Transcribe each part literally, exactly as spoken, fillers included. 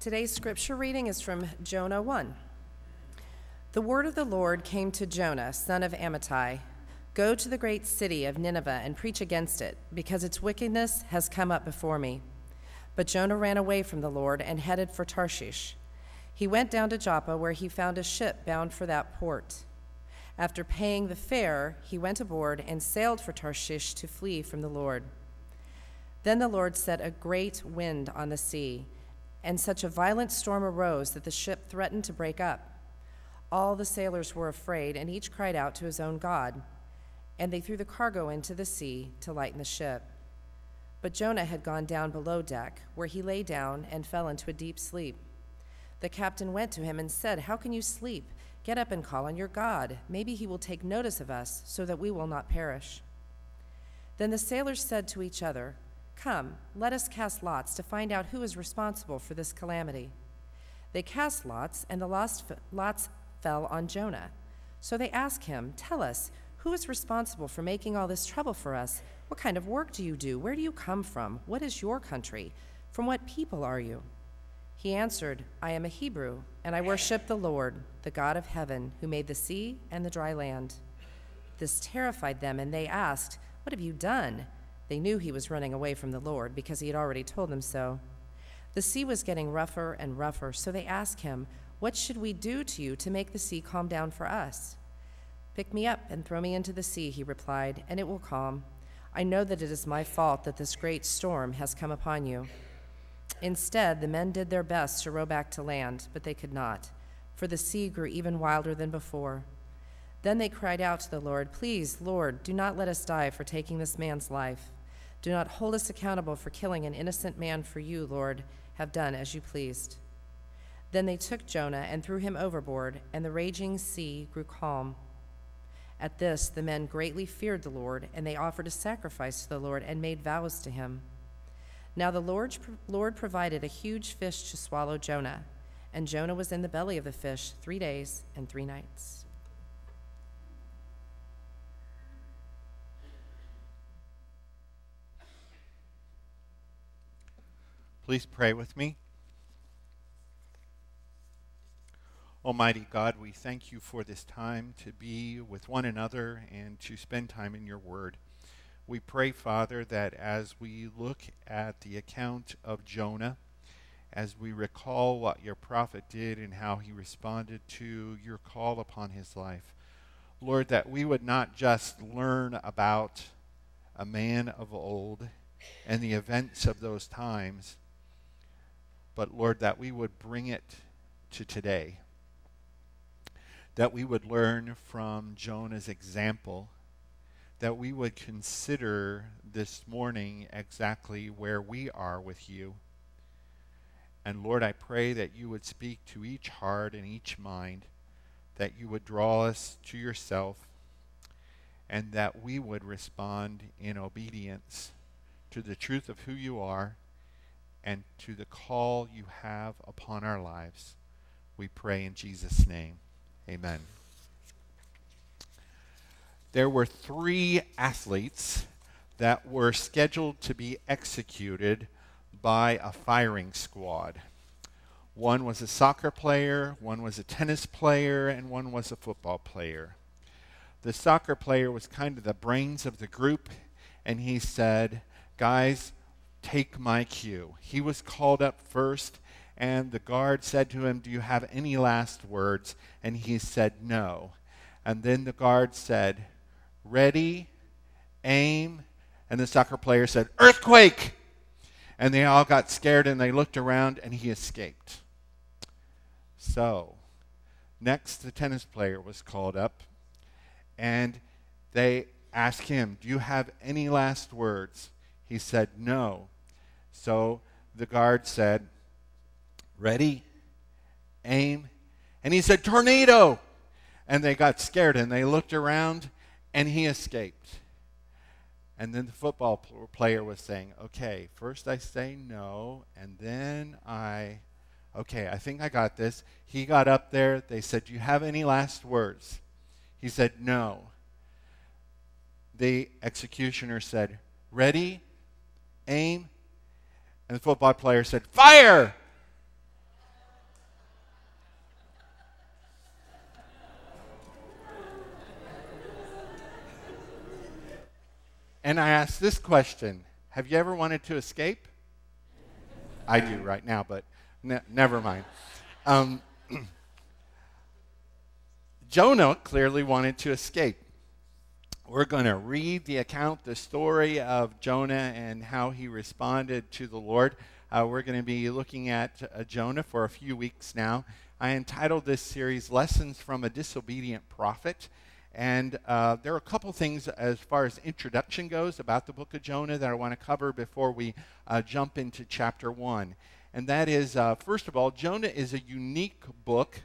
Today's scripture reading is from Jonah one. The word of the Lord came to Jonah, son of Amittai. Go to the great city of Nineveh and preach against it, because its wickedness has come up before me. But Jonah ran away from the Lord and headed for Tarshish. He went down to Joppa, where he found a ship bound for that port. After paying the fare, he went aboard and sailed for Tarshish to flee from the Lord. Then the Lord set a great wind on the sea, and such a violent storm arose that the ship threatened to break up. All the sailors were afraid, and each cried out to his own god. And they threw the cargo into the sea to lighten the ship. But Jonah had gone down below deck, where he lay down and fell into a deep sleep. The captain went to him and said, "How can you sleep? Get up and call on your God. Maybe he will take notice of us so that we will not perish." Then the sailors said to each other, "Come, let us cast lots to find out who is responsible for this calamity." They cast lots, and the lost lots fell on Jonah. So they asked him, "Tell us, who is responsible for making all this trouble for us? What kind of work do you do? Where do you come from? What is your country? From what people are you?" He answered, "I am a Hebrew, and I worship the Lord, the God of heaven, who made the sea and the dry land." This terrified them, and they asked, "What have you done?" They knew he was running away from the Lord, because he had already told them so. The sea was getting rougher and rougher, so they asked him, "What should we do to you to make the sea calm down for us?" "Pick me up and throw me into the sea," he replied, "and it will calm. I know that it is my fault that this great storm has come upon you." Instead, the men did their best to row back to land, but they could not, for the sea grew even wilder than before. Then they cried out to the Lord, "Please, Lord, do not let us die for taking this man's life. Do not hold us accountable for killing an innocent man for you, Lord. Have done as you pleased." Then they took Jonah and threw him overboard, and the raging sea grew calm. At this, the men greatly feared the Lord, and they offered a sacrifice to the Lord and made vows to him. Now the Lord, Lord provided a huge fish to swallow Jonah, and Jonah was in the belly of the fish three days and three nights. Please pray with me. Almighty God, we thank you for this time to be with one another and to spend time in your word. We pray, Father, that as we look at the account of Jonah, as we recall what your prophet did and how he responded to your call upon his life, Lord, that we would not just learn about a man of old and the events of those times, but, Lord, that we would bring it to today, that we would learn from Jonah's example, that we would consider this morning exactly where we are with you. And Lord, I pray that you would speak to each heart and each mind, that you would draw us to yourself, and that we would respond in obedience to the truth of who you are and to the call you have upon our lives. We pray in Jesus' name. Amen. There were three athletes that were scheduled to be executed by a firing squad. One was a soccer player, one was a tennis player, and one was a football player. The soccer player was kind of the brains of the group, and he said, "Guys, take my cue." He was called up first, and the guard said to him, "Do you have any last words?" And he said, "No." And then the guard said, "Ready, aim." And the soccer player said, "Earthquake!" And they all got scared and they looked around, and he escaped. So, next the tennis player was called up, and they asked him, "Do you have any last words?" He said, "No." So the guard said, "Ready, aim," and he said, "Tornado!" And they got scared, and they looked around, and he escaped. And then the football pl- player was saying, "Okay, first I say no, and then I, okay, I think I got this." He got up there. They said, "Do you have any last words?" He said, "No." The executioner said, "Ready, aim," and the football player said, "Fire!" And I ask this question, have you ever wanted to escape? I do right now, but ne never mind. Um, Jonah clearly wanted to escape. We're going to read the account, the story of Jonah and how he responded to the Lord. Uh, we're going to be looking at uh, Jonah for a few weeks now. I entitled this series, Lessons from a Disobedient Prophet. And uh, there are a couple things as far as introduction goes about the book of Jonah that I want to cover before we uh, jump into chapter one. And that is, uh, first of all, Jonah is a unique book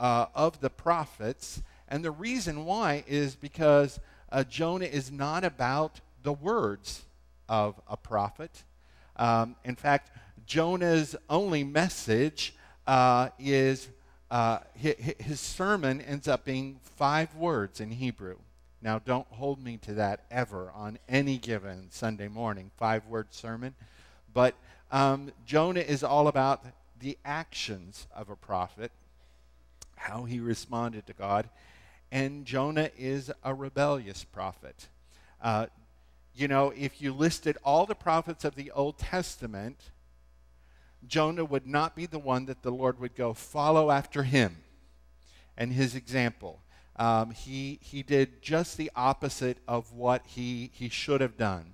uh, of the prophets. And the reason why is because uh, Jonah is not about the words of a prophet. Um, in fact, Jonah's only message uh, is uh, his, his sermon ends up being five words in Hebrew. Now, don't hold me to that ever on any given Sunday morning, five-word sermon. But um, Jonah is all about the actions of a prophet, how he responded to God. And Jonah is a rebellious prophet. Uh, You know, if you listed all the prophets of the Old Testament, Jonah would not be the one that the Lord would go follow after him and his example. Um, he, he did just the opposite of what he, he should have done.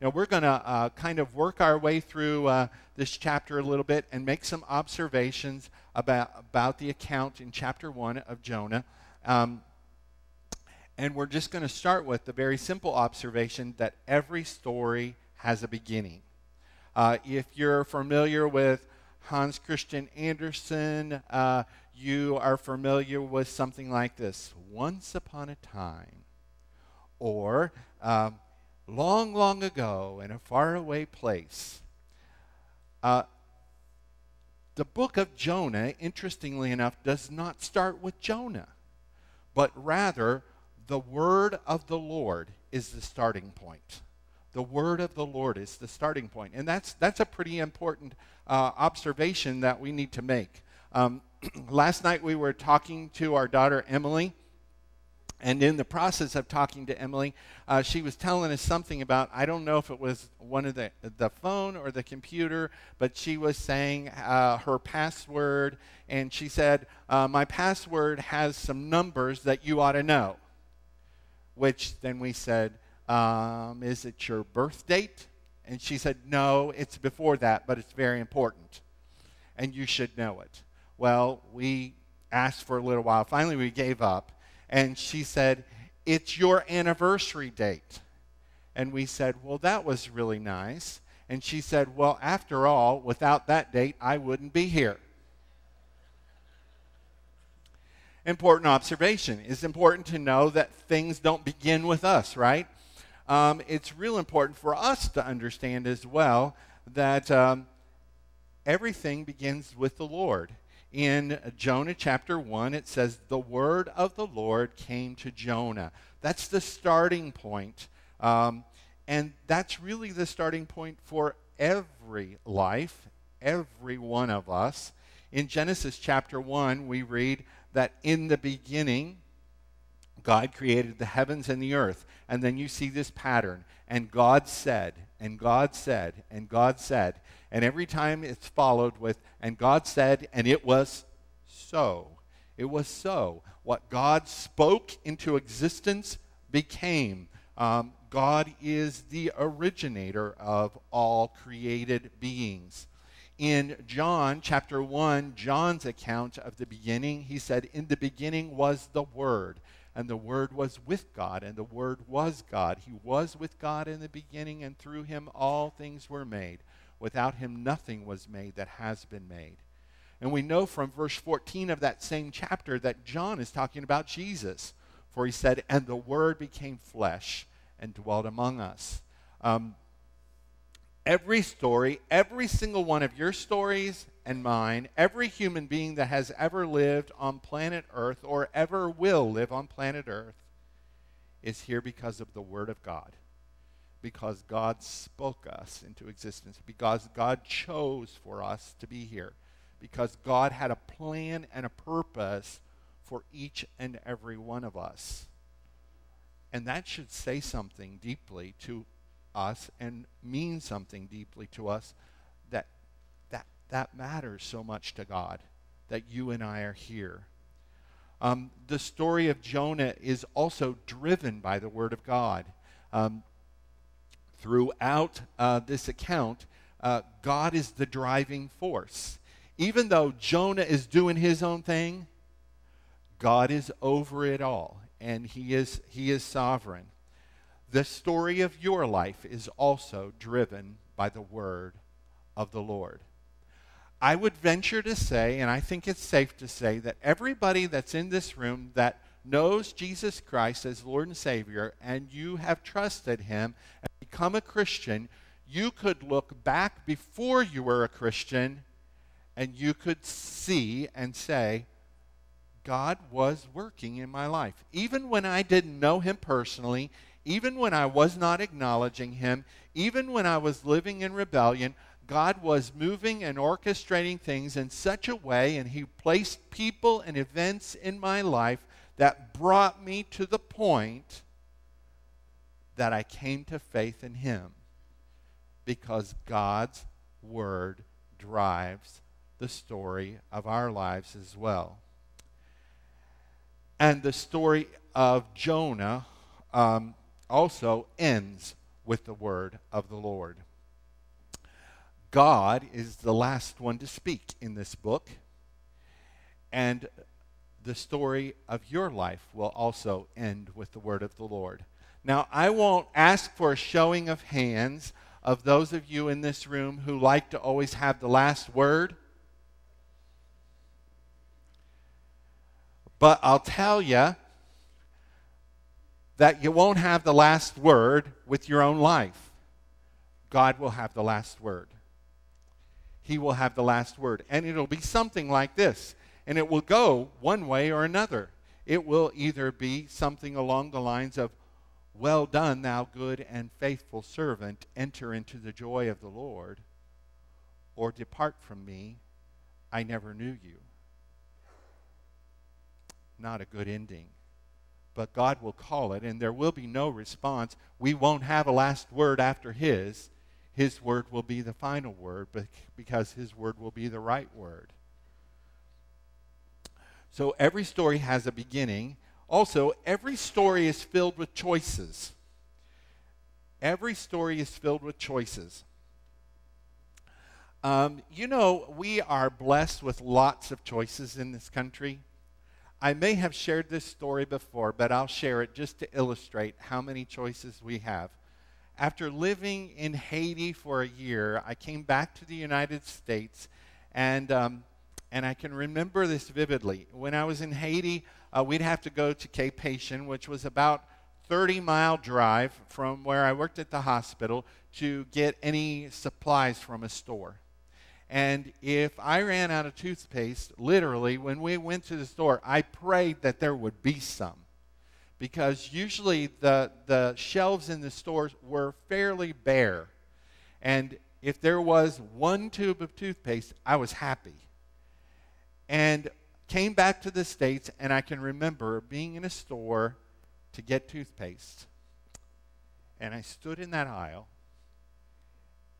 Now, we're going to uh, kind of work our way through uh, this chapter a little bit and make some observations about, about the account in chapter one of Jonah. Um, And we're just going to start with the very simple observation that every story has a beginning. Uh, if you're familiar with Hans Christian Andersen, uh, you are familiar with something like this, Once Upon a Time, or uh, Long, Long Ago in a Faraway Place. Uh, the book of Jonah, interestingly enough, does not start with Jonah, but rather the word of the Lord is the starting point. The word of the Lord is the starting point. And that's, that's a pretty important uh, observation that we need to make. Um, last night we were talking to our daughter Emily. And in the process of talking to Emily, uh, she was telling us something about, I don't know if it was one of the, the phone or the computer, but she was saying uh, her password. And she said, uh, my password has some numbers that you ought to know. Which then we said, um, is it your birth date? And she said, no, it's before that, but it's very important, and you should know it. Well, we asked for a little while. Finally, we gave up, and she said, it's your anniversary date. And we said, well, that was really nice. And she said, well, after all, without that date, I wouldn't be here. Important observation. It's important to know that things don't begin with us, right? Um, it's real important for us to understand as well that um, everything begins with the Lord. In Jonah chapter one, it says, the word of the Lord came to Jonah. That's the starting point. Um, and that's really the starting point for every life, every one of us. In Genesis chapter one, we read that in the beginning, God created the heavens and the earth. And then you see this pattern. And God said, and God said, and God said. And every time it's followed with, and God said, and it was so. It was so. What God spoke into existence became. Um, God is the originator of all created beings. In John chapter one, John's account of the beginning, he said, in the beginning was the Word, and the Word was with God, and the Word was God. He was with God in the beginning, and through him all things were made. Without him nothing was made that has been made. And we know from verse fourteen of that same chapter that John is talking about Jesus. For he said, and the Word became flesh and dwelt among us. Um, Every story, every single one of your stories and mine, every human being that has ever lived on planet Earth or ever will live on planet Earth is here because of the Word of God. Because God spoke us into existence. Because God chose for us to be here. Because God had a plan and a purpose for each and every one of us. And that should say something deeply to us and means something deeply to us, that that that matters so much to God, that you and I are here. Um, the story of Jonah is also driven by the Word of God. Um, throughout uh, this account, uh, God is the driving force. Even though Jonah is doing his own thing, God is over it all, and he is, he is sovereign. The story of your life is also driven by the Word of the Lord. I would venture to say, and I think it's safe to say, that everybody that's in this room that knows Jesus Christ as Lord and Savior, and you have trusted Him and become a Christian, you could look back before you were a Christian, and you could see and say, God was working in my life. Even when I didn't know Him personally, even when I was not acknowledging Him, even when I was living in rebellion, God was moving and orchestrating things in such a way, and He placed people and events in my life that brought me to the point that I came to faith in Him, because God's Word drives the story of our lives as well. And the story of Jonah um, also ends with the Word of the Lord. God is the last one to speak in this book, and the story of your life will also end with the Word of the Lord. Now, I won't ask for a showing of hands of those of you in this room who like to always have the last word, but I'll tell you that you won't have the last word with your own life. God will have the last word. He will have the last word. And it'll be something like this. And it will go one way or another. It will either be something along the lines of, "Well done, thou good and faithful servant. Enter into the joy of the Lord," or "Depart from me. I never knew you." Not a good ending. But God will call it, and there will be no response. We won't have a last word after His. His word will be the final word, but because His word will be the right word. So every story has a beginning. Also, every story is filled with choices. Every story is filled with choices. Um, you know, we are blessed with lots of choices in this country. I may have shared this story before, but I'll share it just to illustrate how many choices we have. After living in Haiti for a year, I came back to the United States, and, um, and I can remember this vividly. When I was in Haiti, uh, we'd have to go to Cap-Haïtien, which was about thirty mile drive from where I worked at the hospital, to get any supplies from a store. And if I ran out of toothpaste, literally, when we went to the store, I prayed that there would be some, because usually the, the shelves in the stores were fairly bare. And if there was one tube of toothpaste, I was happy. And came back to the States, and I can remember being in a store to get toothpaste. And I stood in that aisle,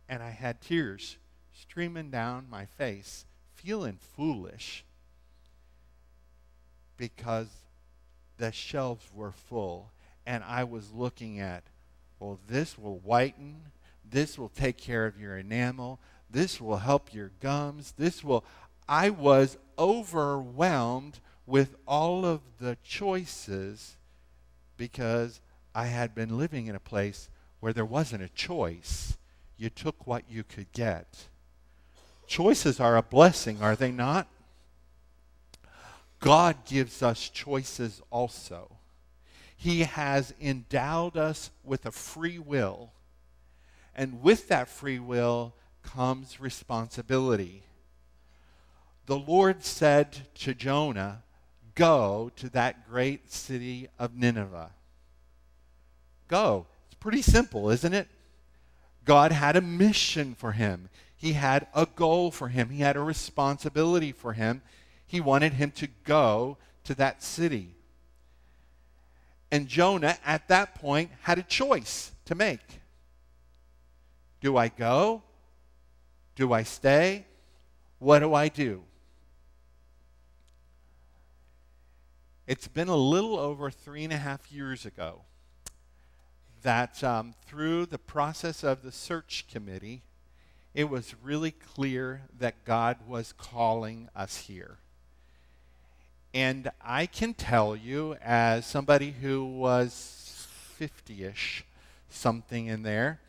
and I had tears streaming down my face, feeling foolish, because the shelves were full, and I was looking at, well, this will whiten, this will take care of your enamel, this will help your gums, this will... I was overwhelmed with all of the choices, because I had been living in a place where there wasn't a choice. You took what you could get. Choices are a blessing, are they not? God gives us choices also. He has endowed us with a free will. And with that free will comes responsibility. The Lord said to Jonah, "Go to that great city of Nineveh." Go. It's pretty simple, isn't it? God had a mission for him. He had a goal for him. He had a responsibility for him. He wanted him to go to that city. And Jonah, at that point, had a choice to make. Do I go? Do I stay? What do I do? It's been a little over three and a half years ago that um, through the process of the search committee, it was really clear that God was calling us here. And I can tell you, as somebody who was fifty-ish, something in there,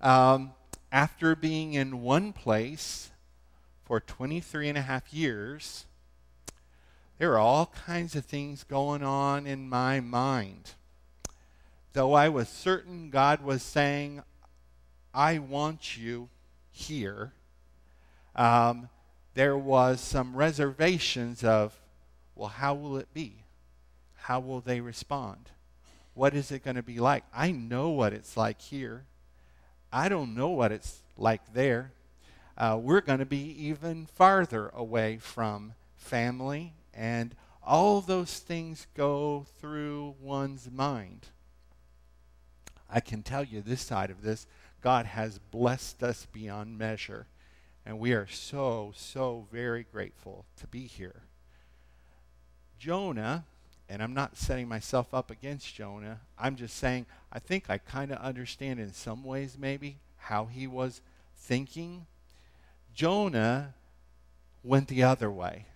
um, after being in one place for twenty-three and a half years, there are all kinds of things going on in my mind. Though I was certain God was saying, I want you here, um, there was some reservations of, well, how will it be? How will they respond? What is it going to be like? I know what it's like here. I don't know what it's like there. Uh, we're going to be even farther away from family, and all those things go through one's mind. I can tell you this side of this, God has blessed us beyond measure, and we are so, so very grateful to be here. Jonah, and I'm not setting myself up against Jonah, I'm just saying I think I kind of understand in some ways maybe how he was thinking. Jonah went the other way.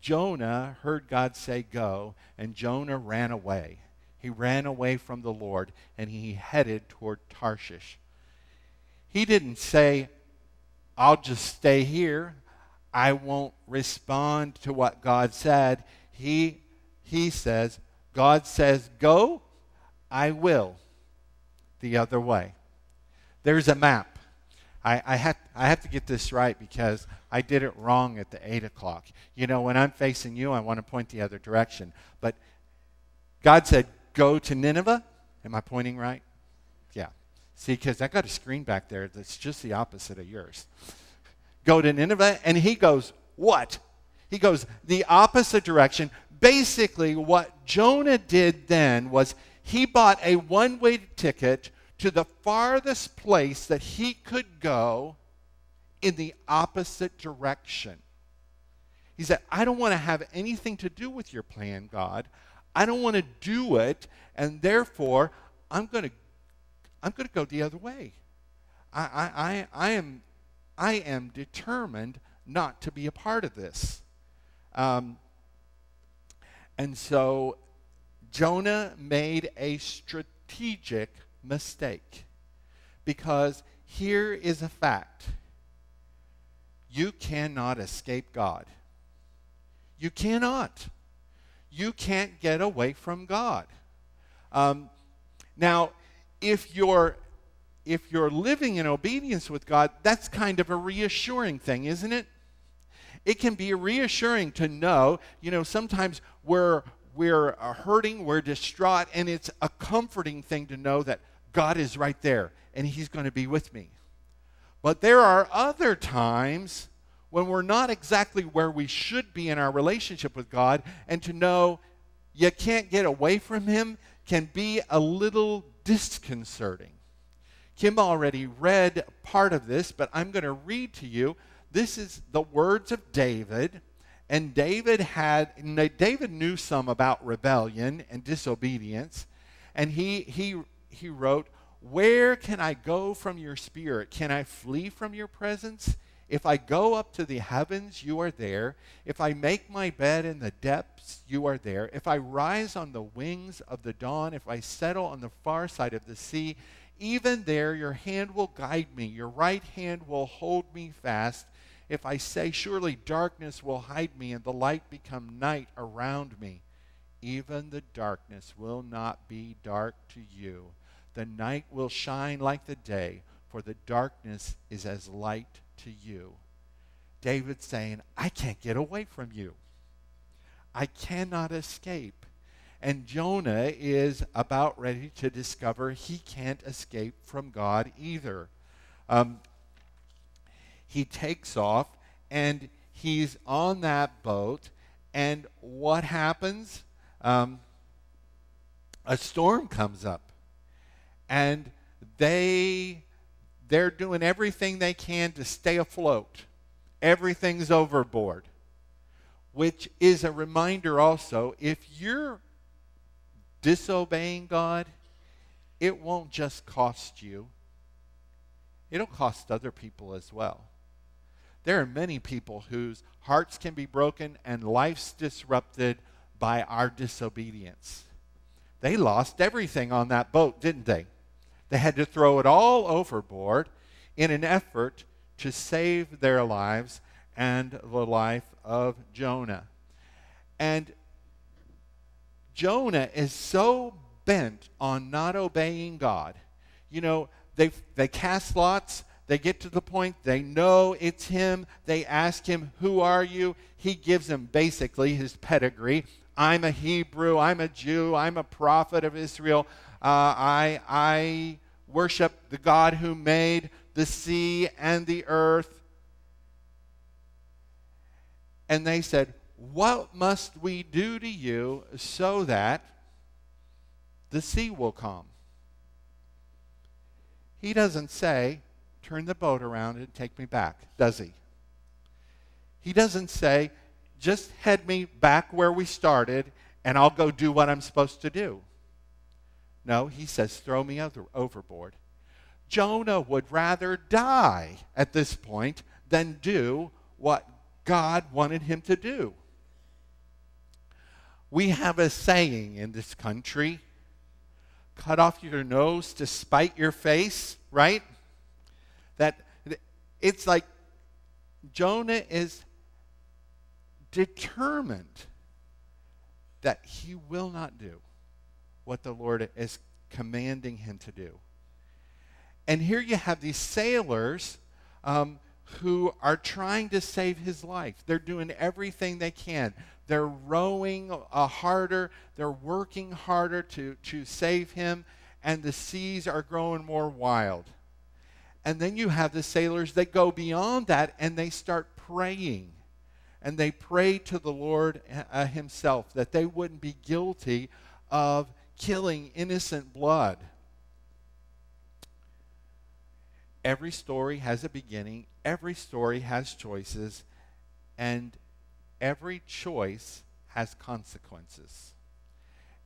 Jonah heard God say go, and Jonah ran away. He ran away from the Lord, and he headed toward Tarshish. He didn't say, I'll just stay here. I won't respond to what God said. He, he says, God says, go, I will, the other way. There's a map. I, I, have, I have to get this right because I did it wrong at the eight o'clock. You know, when I'm facing you, I want to point the other direction. But God said, go to Nineveh. Am I pointing right? Yeah. See, because I got a screen back there that's just the opposite of yours. Go to Nineveh, and he goes, what? He goes the opposite direction. Basically, what Jonah did then was he bought a one-way ticket to the farthest place that he could go in the opposite direction. He said, I don't want to have anything to do with your plan, God. I don't want to do it, and therefore, I'm going to, I'm going to go the other way. I, I, I, I am... I am determined not to be a part of this. Um, and so Jonah made a strategic mistake, because here is a fact. You cannot escape God. You cannot. You can't get away from God. Um, now, if you're If you're living in obedience with God, that's kind of a reassuring thing, isn't it? It can be reassuring to know, you know, sometimes we're, we're hurting, we're distraught, and it's a comforting thing to know that God is right there and he's going to be with me. But there are other times when we're not exactly where we should be in our relationship with God, and to know you can't get away from him can be a little disconcerting. Kim already read part of this, but I'm going to read to you. This is the words of David, and David had David knew some about rebellion and disobedience, and he he he wrote, "Where can I go from your spirit? Can I flee from your presence? If I go up to the heavens, you are there. If I make my bed in the depths, you are there. If I rise on the wings of the dawn, if I settle on the far side of the sea, even there your hand will guide me, your right hand will hold me fast. If I say, surely darkness will hide me, and the light become night around me, even the darkness will not be dark to you. The night will shine like the day, for the darkness is as light to you." David's saying, I can't get away from you. I cannot escape. And Jonah is about ready to discover he can't escape from God either. Um, he takes off, and he's on that boat, and what happens? Um, a storm comes up, and they They're doing everything they can to stay afloat. Everything's overboard, which is a reminder also, if you're disobeying God, it won't just cost you. It'll cost other people as well. There are many people whose hearts can be broken and lives disrupted by our disobedience. They lost everything on that boat, didn't they? They had to throw it all overboard in an effort to save their lives and the life of Jonah. And Jonah is so bent on not obeying God. You know, they, they cast lots. They get to the point, they know it's him. They ask him, who are you? He gives them basically his pedigree. I'm a Hebrew, I'm a Jew, I'm a prophet of Israel. Uh, I, I worship the God who made the sea and the earth. And they said, what must we do to you so that the sea will calm? He doesn't say, turn the boat around and take me back, does he? He doesn't say, just head me back where we started and I'll go do what I'm supposed to do. No, he says, throw me overboard. Jonah would rather die at this point than do what God wanted him to do. We have a saying in this country, cut off your nose to spite your face, right? That it's like Jonah is determined that he will not do what the Lord is commanding him to do. And here you have these sailors um, who are trying to save his life. They're doing everything they can. They're rowing uh, harder. They're working harder to, to save him. And the seas are growing more wild. And then you have the sailors that go beyond that and they start praying. And they pray to the Lord uh, himself that they wouldn't be guilty of killing innocent blood. Every story has a beginning. Every story has choices. And every choice has consequences.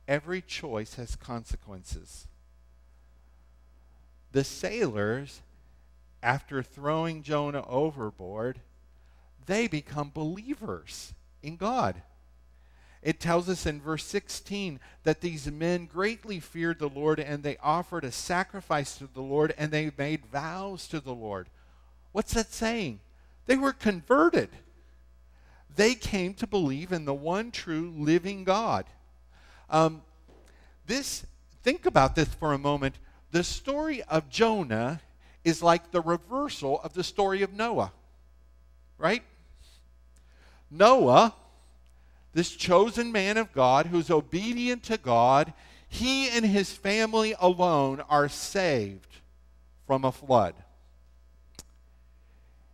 Every choice has consequences. The sailors, after throwing Jonah overboard, they become believers in God. It tells us in verse sixteen that these men greatly feared the Lord, and they offered a sacrifice to the Lord, and they made vows to the Lord. What's that saying? They were converted. They came to believe in the one true living God. Um, this, think about this for a moment. The story of Jonah is like the reversal of the story of Noah. Right? Noah, this chosen man of God who's obedient to God, he and his family alone are saved from a flood.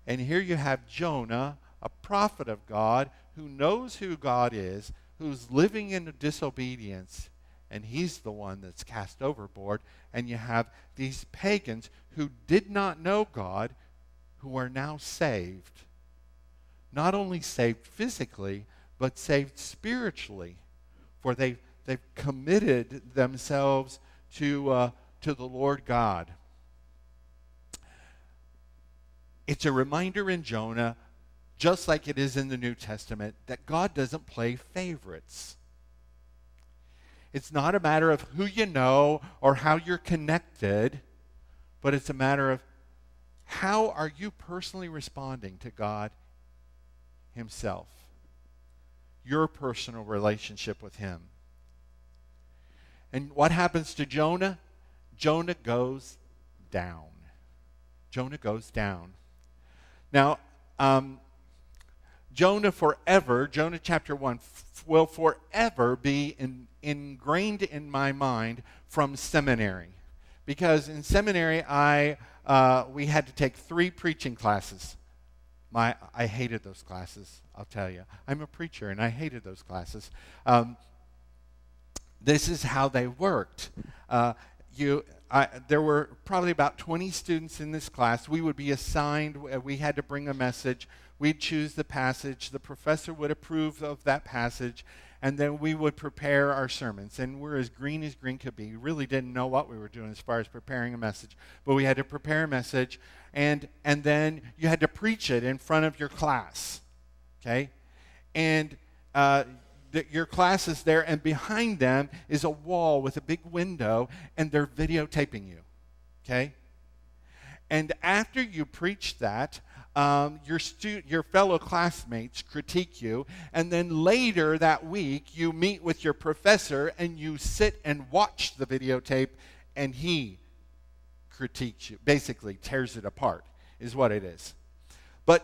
And here you have Jonah, a prophet of God, who knows who God is, who's living in disobedience, and he's the one that's cast overboard. And you have these pagans who did not know God, who are now saved. Not only saved physically, but saved spiritually, for they've, they've committed themselves to, uh, to the Lord God. It's a reminder in Jonah, just like it is in the New Testament, that God doesn't play favorites. It's not a matter of who you know or how you're connected, but it's a matter of how are you personally responding to God himself, your personal relationship with him. And what happens to Jonah? Jonah goes down. Jonah goes down. Now, um, Jonah forever, Jonah chapter one, will forever be in, ingrained in my mind from seminary. Because in seminary, I, uh, we had to take three preaching classes. My, I hated those classes, I'll tell you. I'm a preacher, and I hated those classes. Um, this is how they worked. Uh, you, I, there were probably about twenty students in this class. We would be assigned, we had to bring a message. We'd choose the passage, the professor would approve of that passage, and then we would prepare our sermons. And we're as green as green could be. We really didn't know what we were doing as far as preparing a message, but we had to prepare a message, and, and then you had to preach it in front of your class, okay? And uh, the, your class is there, and behind them is a wall with a big window, and they're videotaping you, okay? And after you preach that, Um, your, stu your fellow classmates critique you, and then later that week you meet with your professor and you sit and watch the videotape, and he critiques you, basically tears it apart is what it is. But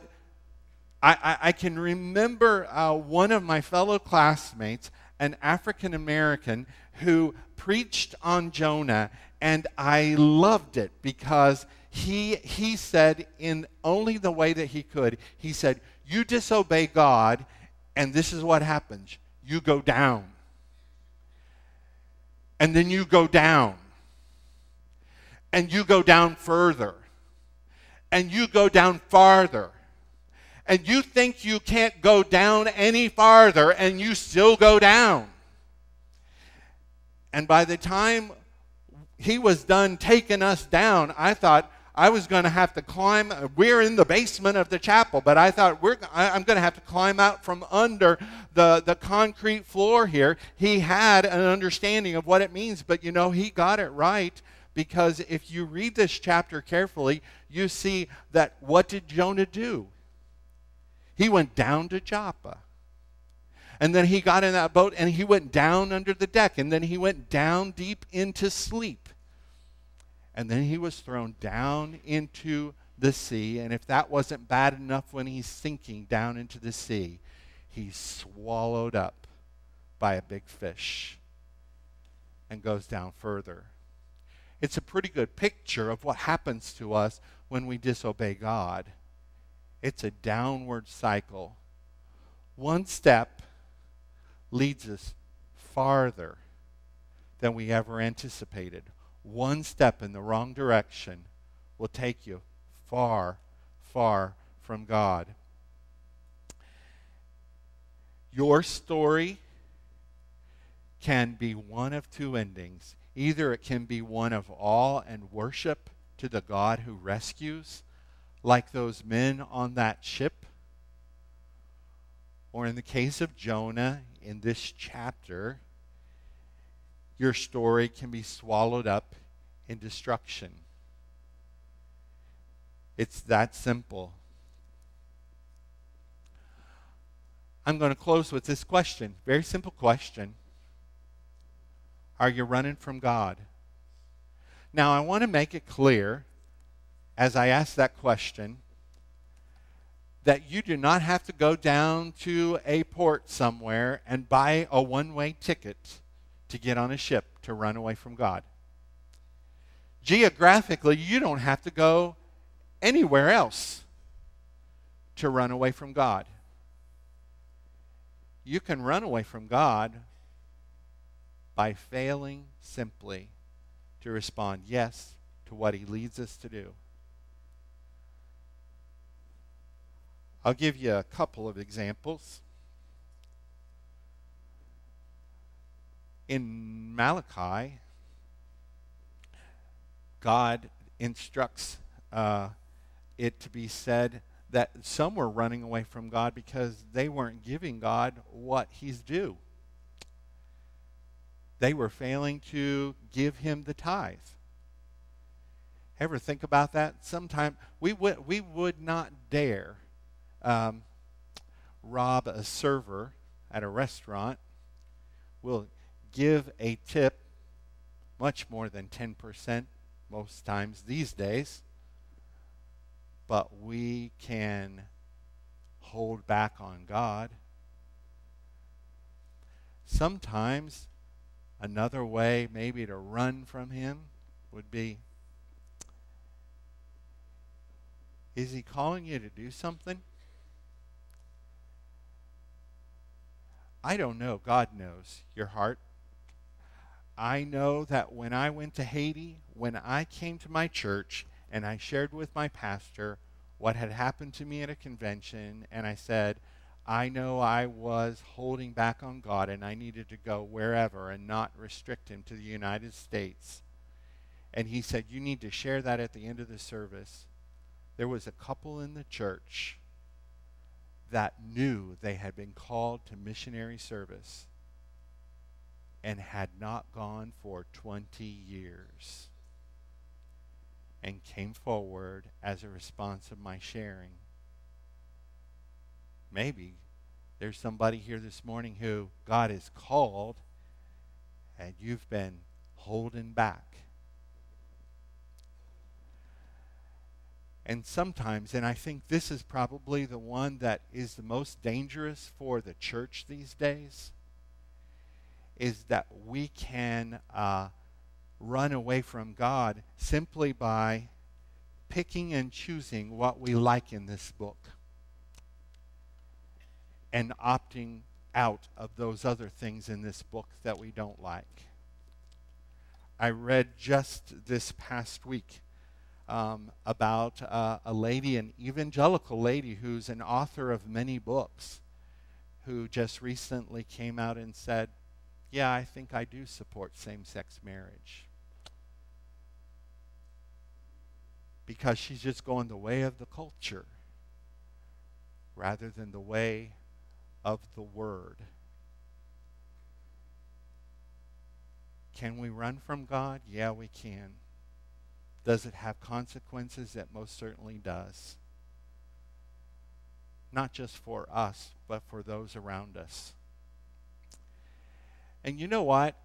I, I, I can remember uh, one of my fellow classmates, an African American, who preached on Jonah, and I loved it because He, he said, in only the way that he could, he said, you disobey God, and this is what happens. You go down. And then you go down. And you go down further. And you go down farther. And you think you can't go down any farther, and you still go down. And by the time he was done taking us down, I thought, I was going to have to climb. We're in the basement of the chapel, but I thought we're, I'm going to have to climb out from under the, the concrete floor here. He had an understanding of what it means, but, you know, he got it right, because if you read this chapter carefully, you see that what did Jonah do? He went down to Joppa. And then he got in that boat, and he went down under the deck, and then he went down deep into sleep. And then he was thrown down into the sea. And if that wasn't bad enough, when he's sinking down into the sea, he's swallowed up by a big fish and goes down further. It's a pretty good picture of what happens to us when we disobey God. It's a downward cycle. One step leads us farther than we ever anticipated. One step in the wrong direction will take you far, far from God. Your story can be one of two endings. Either it can be one of awe and worship to the God who rescues, like those men on that ship, or in the case of Jonah in this chapter, your story can be swallowed up in destruction. It's that simple. I'm going to close with this question. Very simple question. Are you running from God? Now, I want to make it clear, as I ask that question, that you do not have to go down to a port somewhere and buy a one-way ticket to get on a ship to run away from God. Geographically, you don't have to go anywhere else to run away from God. You can run away from God by failing simply to respond yes to what He leads us to do. I'll give you a couple of examples. In Malachi, God instructs uh, it to be said that some were running away from God because they weren't giving God what He's due. They were failing to give Him the tithe. Ever think about that? Sometimes we would, we would not dare um, rob a server at a restaurant. We'll give a tip much more than ten percent most times these days, but we can hold back on God. Sometimes another way maybe to run from Him would be, is He calling you to do something? I don't know. God knows your heart. I know that when I went to Haiti, when I came to my church and I shared with my pastor what had happened to me at a convention, and I said, I know I was holding back on God and I needed to go wherever and not restrict him to the United States. And he said, you need to share that at the end of the service. There was a couple in the church that knew they had been called to missionary service and had not gone for twenty years, and came forward as a response of my sharing. Maybe there's somebody here this morning who God has called and you've been holding back. And sometimes, and I think this is probably the one that is the most dangerous for the church these days, is that we can uh, run away from God simply by picking and choosing what we like in this book and opting out of those other things in this book that we don't like. I read just this past week um, about uh, a lady, an evangelical lady who's an author of many books, who just recently came out and said, yeah, I think I do support same-sex marriage. Because she's just going the way of the culture rather than the way of the Word. Can we run from God? Yeah, we can. Does it have consequences? It most certainly does. Not just for us, but for those around us. And you know what?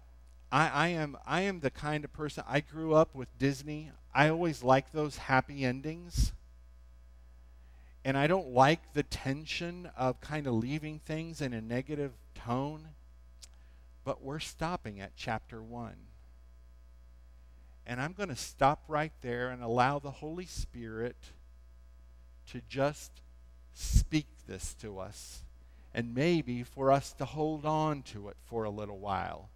I, I, am, I am the kind of person, I grew up with Disney. I always like those happy endings. And I don't like the tension of kind of leaving things in a negative tone. But we're stopping at chapter one. And I'm going to stop right there and allow the Holy Spirit to just speak this to us. And maybe for us to hold on to it for a little while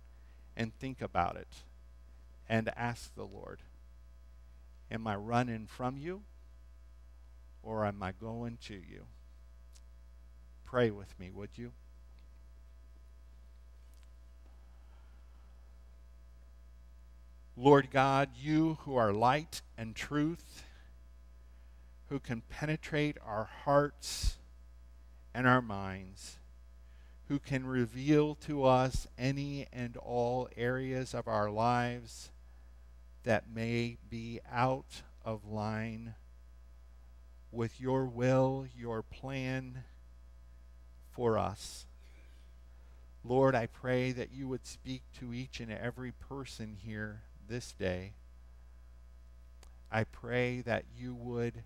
and think about it and ask the Lord, am I running from you or am I going to you? Pray with me, would you? Lord God, you who are light and truth, who can penetrate our hearts and our minds, who can reveal to us any and all areas of our lives that may be out of line with your will, your plan for us. Lord, I pray that you would speak to each and every person here this day. I pray that you would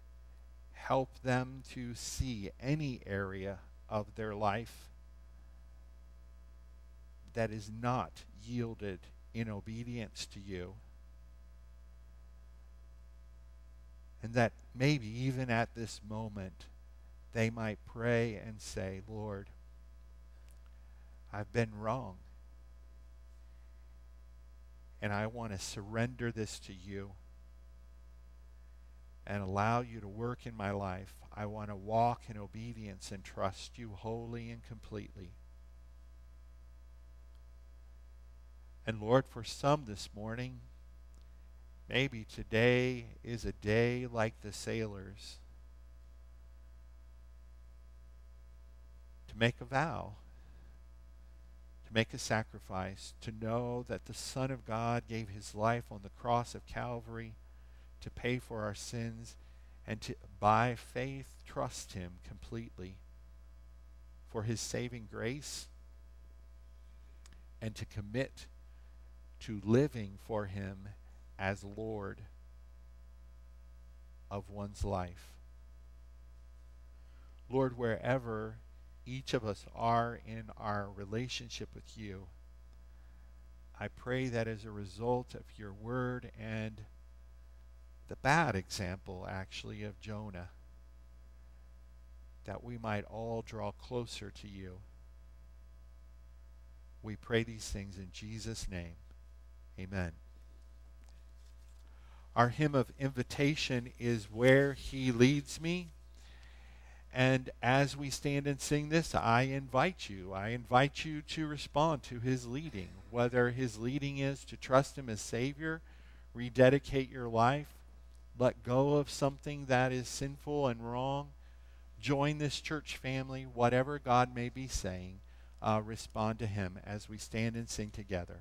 help them to see any area of their life that is not yielded in obedience to you. And that maybe even at this moment, they might pray and say, Lord, I've been wrong. And I want to surrender this to you and allow you to work in my life. I want to walk in obedience and trust you wholly and completely. And Lord, for some this morning, maybe today is a day like the sailors to make a vow, to make a sacrifice, to know that the Son of God gave his life on the cross of Calvary to pay for our sins, and to, by faith, trust him completely for his saving grace, and to commit to living for him as Lord of one's life. Lord, wherever each of us are in our relationship with you, I pray that as a result of your word and the bad example, actually, of Jonah, that we might all draw closer to you. We pray these things in Jesus' name. Amen. Our hymn of invitation is Where He Leads Me. And as we stand and sing this, I invite you. I invite you to respond to His leading, whether His leading is to trust Him as Savior, rededicate your life, let go of something that is sinful and wrong, join this church family, whatever God may be saying, uh, respond to Him as we stand and sing together.